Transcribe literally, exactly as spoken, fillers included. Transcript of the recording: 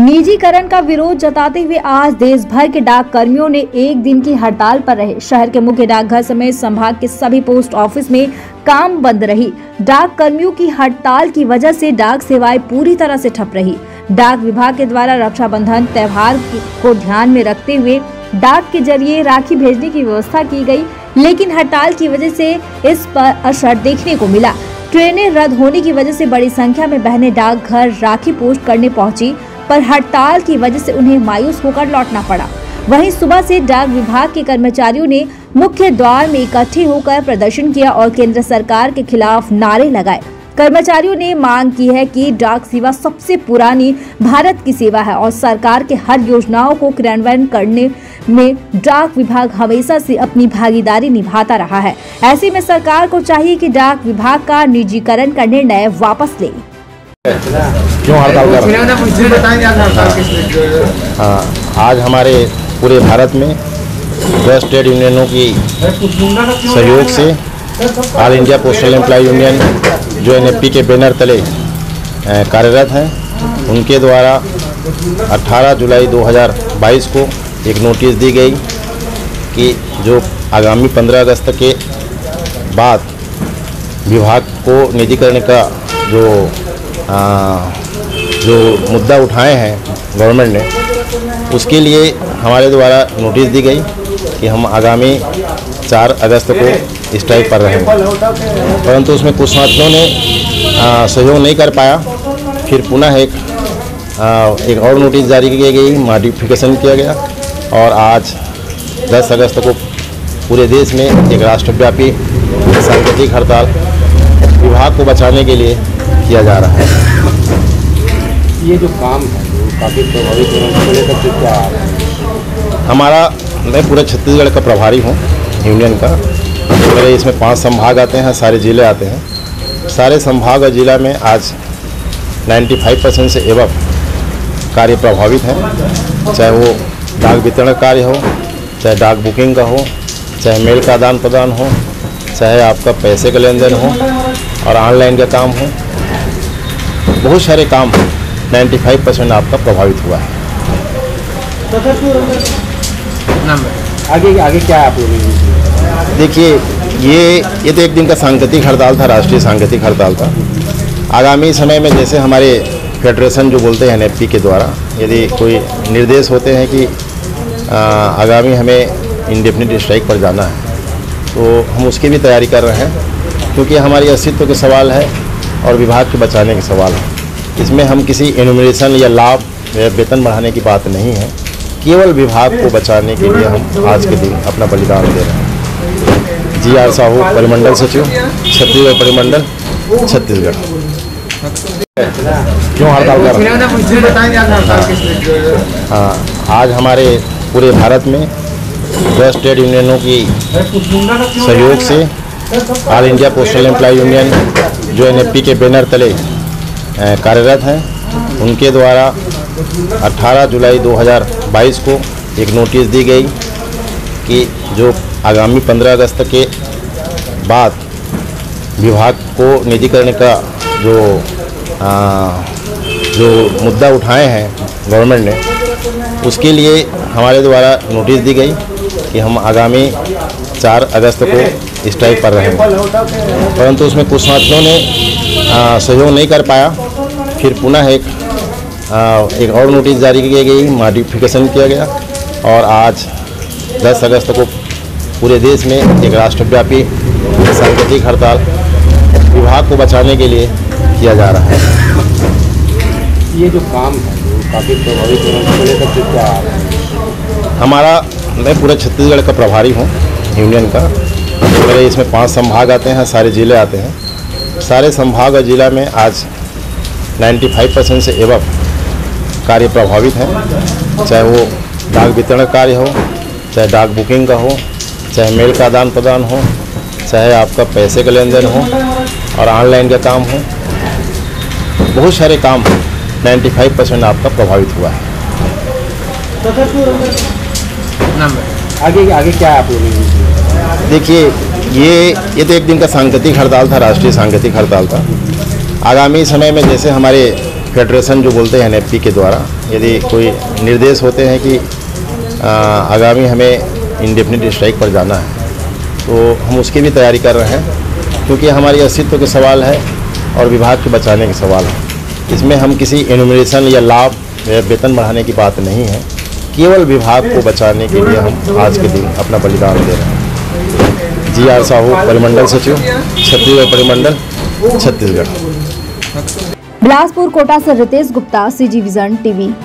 निजीकरण का विरोध जताते हुए आज देश भर के डाक कर्मियों ने एक दिन की हड़ताल पर रहे। शहर के मुख्य डाकघर समेत संभाग के सभी पोस्ट ऑफिस में काम बंद रही। डाक कर्मियों की हड़ताल की वजह से डाक सेवाएं पूरी तरह से ठप रही। डाक विभाग के द्वारा रक्षाबंधन त्यौहार को ध्यान में रखते हुए डाक के जरिए राखी भेजने की व्यवस्था की गई, लेकिन हड़ताल की वजह से इस पर असर देखने को मिला। ट्रेनें रद्द होने की वजह से बड़ी संख्या में बहनें डाकघर राखी पोस्ट करने पहुंची, पर हड़ताल की वजह से उन्हें मायूस होकर लौटना पड़ा। वहीं सुबह से डाक विभाग के कर्मचारियों ने मुख्य द्वार में इकट्ठे होकर प्रदर्शन किया और केंद्र सरकार के खिलाफ नारे लगाए। कर्मचारियों ने मांग की है कि डाक सेवा सबसे पुरानी भारत की सेवा है और सरकार के हर योजनाओं को क्रियान्वयन करने में डाक विभाग हमेशा से अपनी भागीदारी निभाता रहा है। ऐसे में सरकार को चाहिए कि डाक विभाग का निजीकरण का निर्णय वापस ले। क्यों हड़ताल कर रहे हैं? आज हमारे पूरे भारत में दस ट्रेड यूनियनों की सहयोग से all India postal employ union जो एनएफपी के बैनर तले कार्यरत हैं, उनके द्वारा अठारह जुलाई दो हज़ार बाईस को एक नोटिस दी गई कि जो आगामी पंद्रह अगस्त के बाद विभाग को निजीकरण का जो आ, जो मुद्दा उठाए हैं गवर्नमेंट ने, उसके लिए हमारे द्वारा नोटिस दी गई कि हम आगामी चार अगस्त को स्ट्राइक पर रहेंगे, परंतु उसमें कुछ साथियों ने सहयोग नहीं कर पाया। फिर पुनः एक आ, एक और नोटिस जारी की गई, मॉडिफिकेशन किया गया और आज दस अगस्त को पूरे देश में एक राष्ट्रव्यापी सांकेतिक हड़ताल विभाग को बचाने के लिए किया जा रहा है। ये जो काम है काफ़ी प्रभावित होने का क्या हमारा, मैं पूरे छत्तीसगढ़ का प्रभारी हूँ यूनियन का। मेरे इसमें पांच संभाग आते हैं, सारे ज़िले आते हैं। सारे संभाग और ज़िला में आज पचानवे परसेंट से एवं कार्य प्रभावित हैं, चाहे वो डाक वितरण कार्य हो, चाहे डाक बुकिंग का हो, चाहे मेल का आदान प्रदान हो, चाहे आपका पैसे का लेन देन हो और ऑनलाइन का काम हो। बहुत सारे काम पचानवे परसेंट आपका प्रभावित हुआ है। आगे आगे क्या आप लोग देखिए, ये ये तो एक दिन का सांकेतिक हड़ताल था, राष्ट्रीय सांकेतिक हड़ताल था। आगामी समय में जैसे हमारे फेडरेशन जो बोलते हैं एनएफपी के द्वारा, यदि कोई निर्देश होते हैं कि आ, आगामी हमें इंडेफिनिट स्ट्राइक पर जाना है, तो हम उसकी भी तैयारी कर रहे हैं, क्योंकि हमारी अस्तित्व के सवाल है और विभाग के बचाने के सवाल है। इसमें हम किसी एनुमरेशन या लाभ या वेतन बढ़ाने की बात नहीं है, केवल विभाग को बचाने के लिए हम आज के दिन अपना बलिदान दे रहे हैं। जी आर साहू, परिमंडल सचिव, छत्तीसगढ़ परिमंडल, छत्तीसगढ़। क्यों हड़ताल कर रहे हैं? आज हमारे पूरे भारत में दस ट्रेड यूनियनों की सहयोग से all India postal employ union जो एनएफपी के बैनर तले कार्यरत हैं, उनके द्वारा अठारह जुलाई दो हज़ार बाईस को एक नोटिस दी गई कि जो आगामी पंद्रह अगस्त के बाद विभाग को निजीकरण का जो आ, जो मुद्दा उठाए हैं गवर्नमेंट ने, उसके लिए हमारे द्वारा नोटिस दी गई कि हम आगामी चार अगस्त को स्ट्राइक पर रहेंगे, परंतु उसमें कुछ साथियों ने सहयोग नहीं कर पाया। फिर पुनः एक आ, एक और नोटिस जारी की गई, मॉडिफिकेशन किया गया और आज दस अगस्त को पूरे देश में एक राष्ट्रव्यापी सांकेतिक हड़ताल विभाग को बचाने के लिए किया जा रहा है। ये जो काम है काफ़ी प्रभावित होने हमारा, मैं पूरे छत्तीसगढ़ का प्रभारी हूँ यूनियन का। मेरे इसमें पांच संभाग आते हैं, सारे ज़िले आते हैं। सारे संभाग और ज़िला में आज पचानवे परसेंट से एवं कार्य प्रभावित हैं, चाहे वो डाक वितरण कार्य हो, चाहे डाक बुकिंग का हो, चाहे मेल का आदान प्रदान हो, चाहे आपका पैसे का लेन देन हो और ऑनलाइन का काम हो। बहुत सारे काम पचानवे परसेंट आपका प्रभावित हुआ है। आगे आगे क्या आप लोग देखिए, ये ये तो एक दिन का सांकेतिक हड़ताल था, राष्ट्रीय सांकेतिक हड़ताल था। आगामी समय में जैसे हमारे फेडरेशन जो बोलते हैं एनएफपी के द्वारा यदि कोई निर्देश होते हैं कि आगामी हमें इंडेफिनिट स्ट्राइक पर जाना है तो हम उसकी भी तैयारी कर रहे हैं, क्योंकि हमारे अस्तित्व के सवाल है और विभाग के बचाने के सवाल है। इसमें हम किसी एनुमरेशन या लाभ या वेतन बढ़ाने की बात नहीं है, केवल विभाग को बचाने के लिए हम आज के दिन अपना बलिदान दे रहे हैं। जी आर साहू, परिमंडल सचिव, छत्तीसगढ़ परिमंडल, छत्तीसगढ़। बिलासपुर कोटा से Ritesh Gupta, C G vision TV.